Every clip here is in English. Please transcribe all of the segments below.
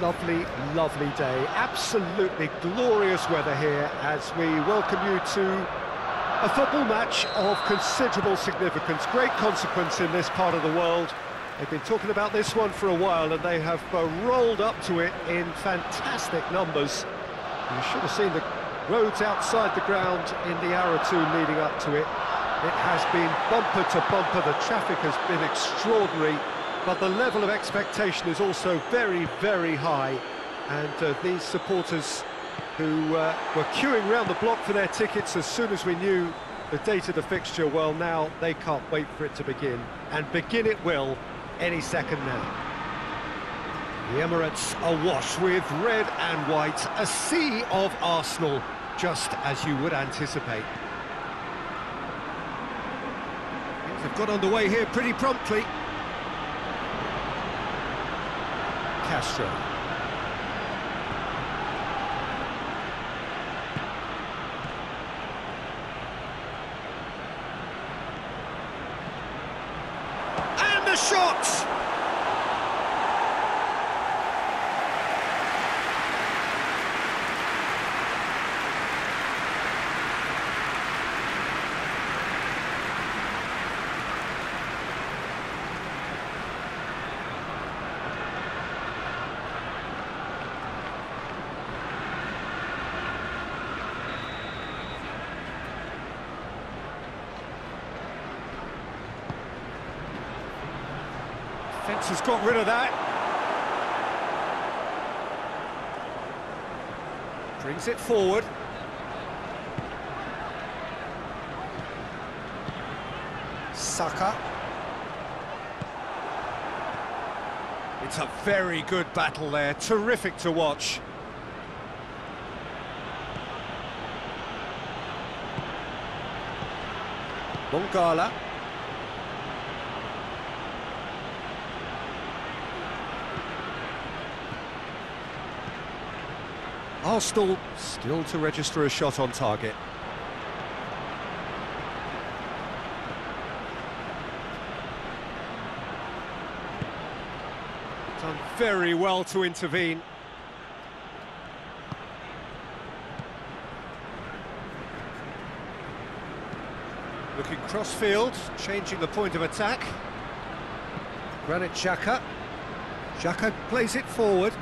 lovely, lovely day. Absolutely glorious weather here as we welcome you to a football match of considerable significance, great consequence in this part of the world. They've been talking about this one for a while and they have rolled up to it in fantastic numbers. You should have seen the roads outside the ground in the hour or two leading up to it. It has been bumper to bumper, the traffic has been extraordinary, but the level of expectation is also very, very high. And these supporters who were queuing round the block for their tickets as soon as we knew the date of the fixture, well, now they can't wait for it to begin. And begin it will any second now. The Emirates awash with red and white, a sea of Arsenal, just as you would anticipate. Things have got underway here pretty promptly. Castro. And the shots! Fence has got rid of that. Brings it forward. Saka. It's a very good battle there, terrific to watch. Mbongala. Arsenal still to register a shot on target. Done very well to intervene. Looking cross-field, changing the point of attack. Granit Xhaka. Xhaka plays it forward.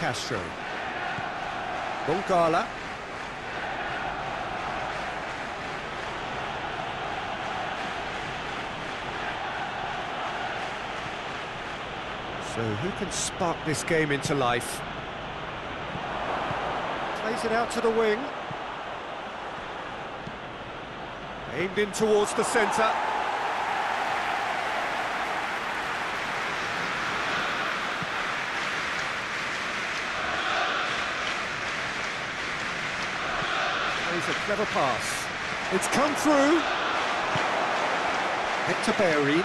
Castro. Mbongala. So who can spark this game into life? Plays it out to the wing. Aimed in towards the centre. A clever pass. It's come through. Hector Bellerin.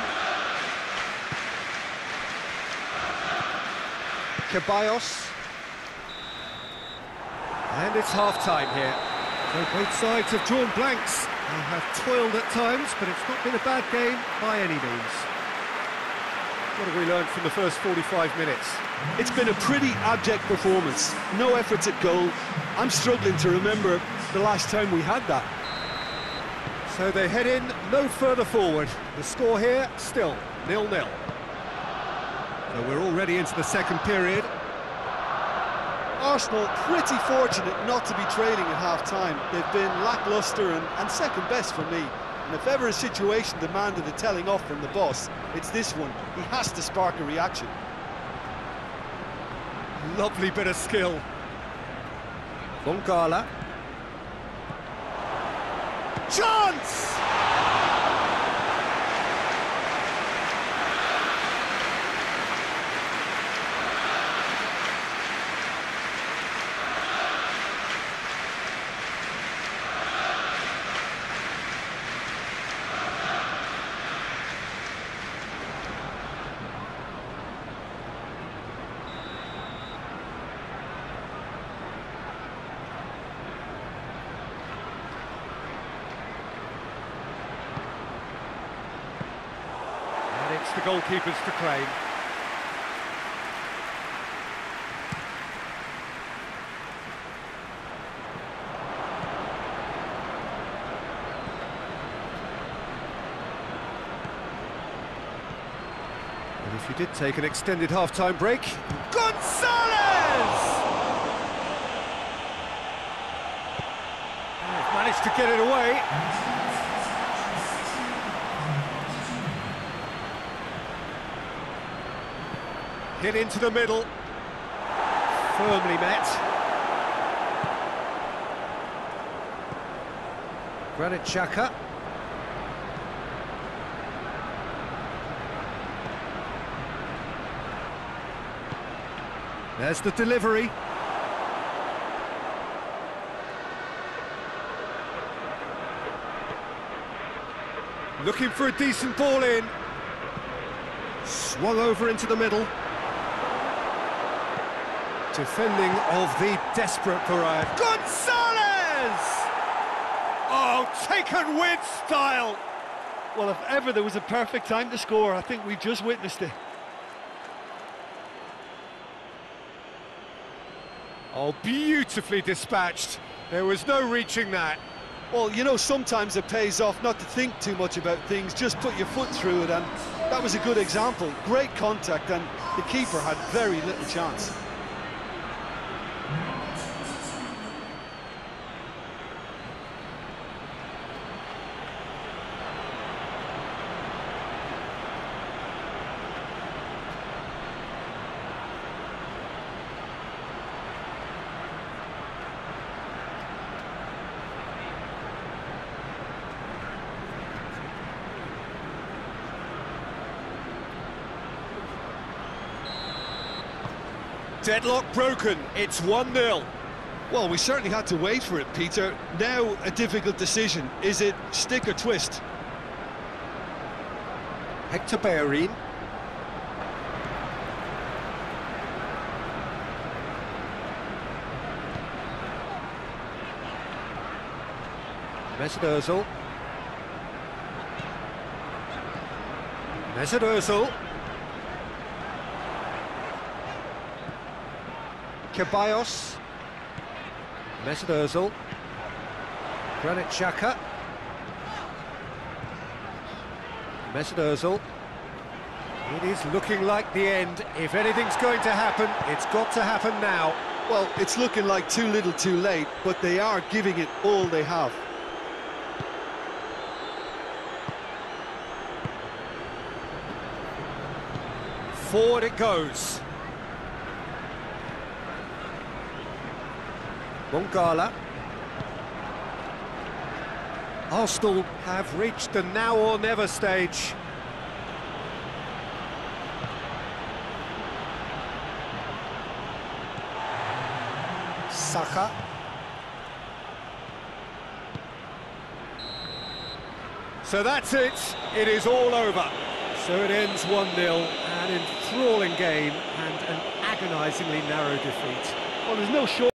Caballos. And it's half-time here. So both sides have drawn blanks. They have toiled at times, but it's not been a bad game by any means. What have we learned from the first 45 minutes? It's been a pretty abject performance. No efforts at goal. I'm struggling to remember the last time we had that. So they head in no further forward. The score here, still 0-0. So we're already into the second period. Arsenal pretty fortunate not to be trailing at half-time. They've been lacklustre and second best for me. And if ever a situation demanded a telling off from the boss, it's this one. He has to spark a reaction. Lovely bit of skill. Mbongala. Chance! that's the goalkeeper's to claim. And if you did take an extended half-time break, Gonzalez! Oh, managed to get it away. Hit into the middle, firmly met. Granit Xhaka. There's the delivery. Looking for a decent ball in. Swung over into the middle. Defending of the desperate variety. Gonzalez! Oh, taken with style! Well, if ever there was a perfect time to score, I think we've just witnessed it. Oh, beautifully dispatched. There was no reaching that. Well, you know, sometimes it pays off not to think too much about things, just put your foot through it, and that was a good example. Great contact, and the keeper had very little chance. Deadlock broken, it's 1-0. Well, we certainly had to wait for it, Peter. Now a difficult decision. Is it stick or twist? Hector Bellerin. Mesut Ozil. Mesut Ozil. Caballos, Mesut Ozil, Granit Xhaka, Mesut Ozil. It is looking like the end. If anything's going to happen, it's got to happen now. Well, it's looking like too little too late, but they are giving it all they have. Forward it goes. Mbongala. Arsenal have reached the now or never stage. Saka. So that's it. It is all over. So it ends 1-0, an enthralling game and an agonisingly narrow defeat. Well, there's no short.